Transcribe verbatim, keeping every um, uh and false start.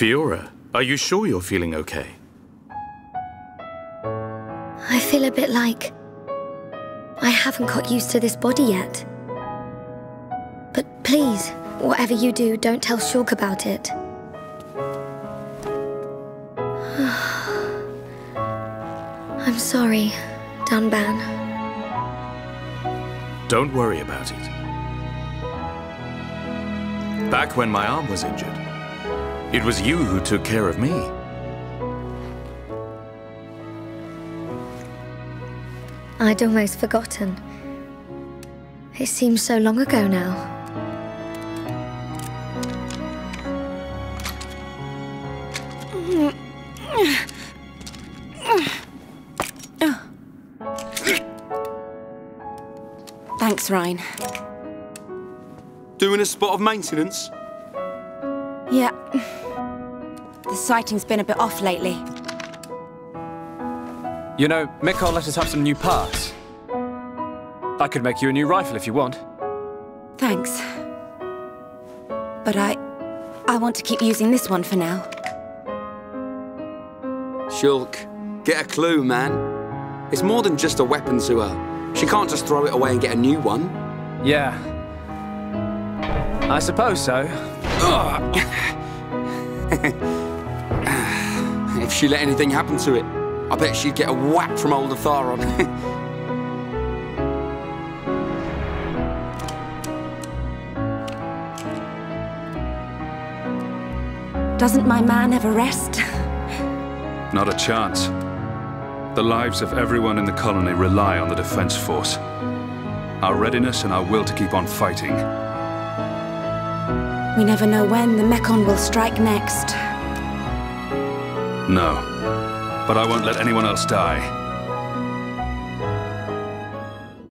Fiora, are you sure you're feeling okay? I feel a bit like I haven't got used to this body yet. But please, whatever you do, don't tell Shulk about it. I'm sorry, Dunban. Don't worry about it. Back when my arm was injured, it was you who took care of me. I'd almost forgotten. It seems so long ago now. Thanks, Ryan. Doing a spot of maintenance? Yeah. The sighting's been a bit off lately. You know, Mikhail let us have some new parts. I could make you a new rifle if you want. Thanks. But I... I want to keep using this one for now. Shulk, get a clue, man. It's more than just a weapon to her. She can't just throw it away and get a new one. Yeah. I suppose so. If she let anything happen to it, I bet she'd get a whack from old Atharon. Doesn't my man ever rest? Not a chance. The lives of everyone in the colony rely on the Defense Force. Our readiness and our will to keep on fighting. We never know when the Mechon will strike next. No, but I won't let anyone else die.